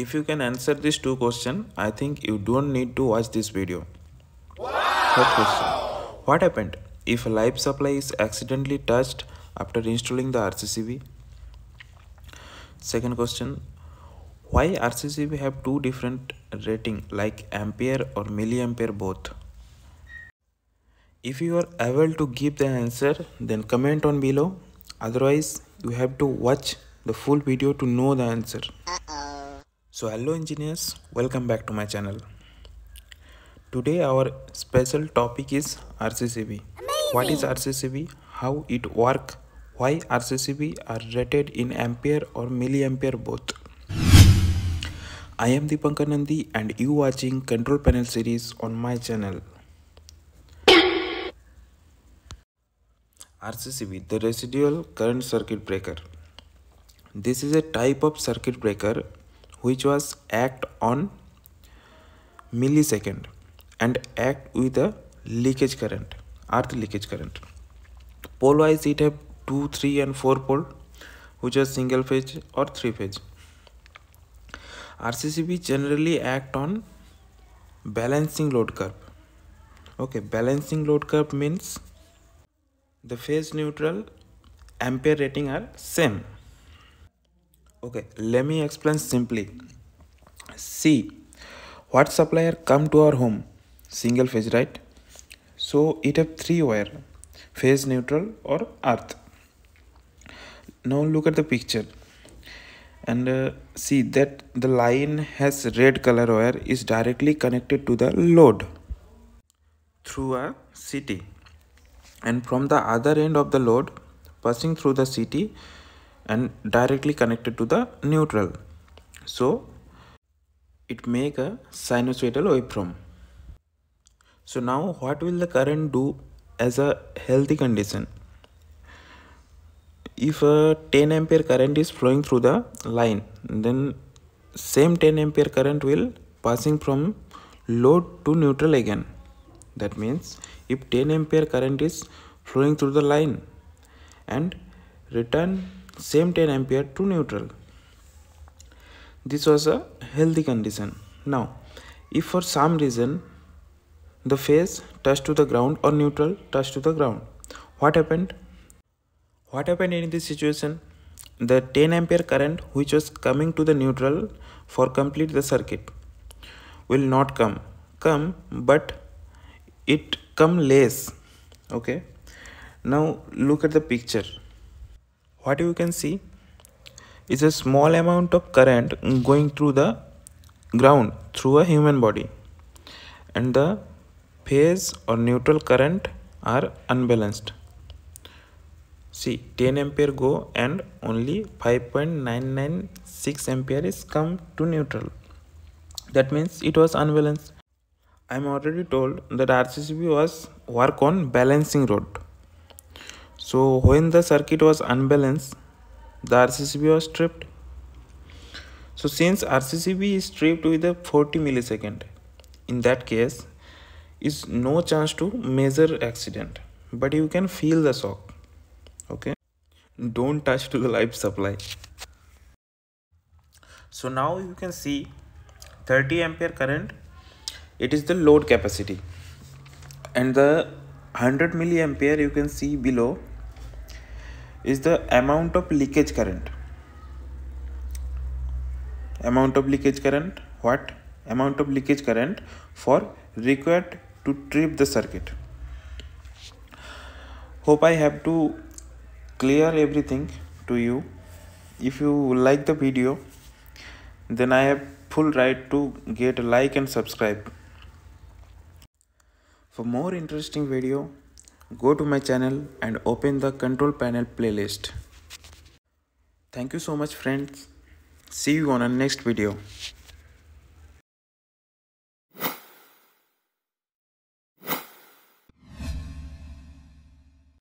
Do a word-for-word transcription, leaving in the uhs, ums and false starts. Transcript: If you can answer these two questions, I think you don't need to watch this video. Wow! Third question. What happened if a live supply is accidentally touched after installing the R C C B? Second question. Why R C C B have two different rating like ampere or milliampere both? If you are able to give the answer, then comment on below. Otherwise, you have to watch the full video to know the answer. So hello engineers, welcome back to my channel. Today our special topic is R C C B. Amazing. What is R C C B? How it works? Why R C C B are rated in ampere or milliampere both? I am Dipankar Nandi and you watching Control Panel series on my channel. R C C B, the residual current circuit breaker. This is a type of circuit breaker which was act on millisecond and act with a leakage current, earth leakage current. Pole wise it have two, three and four pole which are single phase or three phase. R C C B generally act on balancing load curve. Okay, balancing load curve means the phase neutral ampere rating are same. Okay, let me explain simply. See, what supplier come to our home? Single phase, right? So it have three wire, phase neutral or earth. Now look at the picture and uh, see that the line has red color wire is directly connected to the load through a C T. And from the other end of the load passing through the C T and directly connected to the neutral, so it make a sinusoidal waveform. So now what will the current do as a healthy condition? If a ten ampere current is flowing through the line, then same ten ampere current will passing from load to neutral again. That means if ten ampere current is flowing through the line and return same ten ampere to neutral, this was a healthy condition. Now if for some reason the phase touched to the ground or neutral touched to the ground, what happened? What happened in this situation? The ten ampere current which was coming to the neutral for complete the circuit will not come come but it come less. Okay, now look at the picture. What you can see is a small amount of current going through the ground through a human body, and the phase or neutral current are unbalanced. See, ten ampere go and only five point nine nine six ampere is come to neutral. That means it was unbalanced. I am already told that R C C B was work on balancing load. So when the circuit was unbalanced, the R C C B was tripped. So since R C C B is tripped with a forty millisecond, in that case is no chance to measure accident, but you can feel the shock. Okay, don't touch to the live supply. So now you can see thirty ampere current, it is the load capacity, and the one hundred milliampere you can see below is the amount of leakage current. Amount of leakage current, what? Amount of leakage current for required to trip the circuit. Hope I have to clear everything to you. If you like the video, then I have full right to get a like and subscribe. For more interesting video, go to my channel and open the Control Panel playlist. Thank you so much friends. See you on our next video.